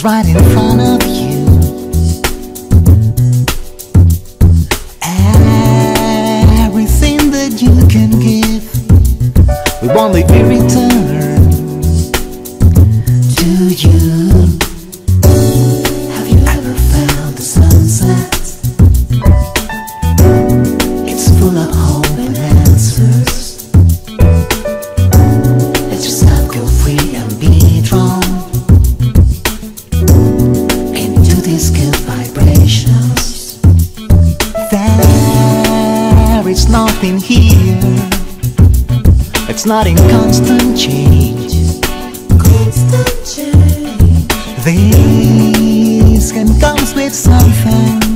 is right in front of you, everything that you can give, we want it in return to you. Have you ever found the sunset? It's full of hope and answers. Let yourself go free and be drawn into these good vibrations. There is nothing here, it's not in constant change. This game comes with something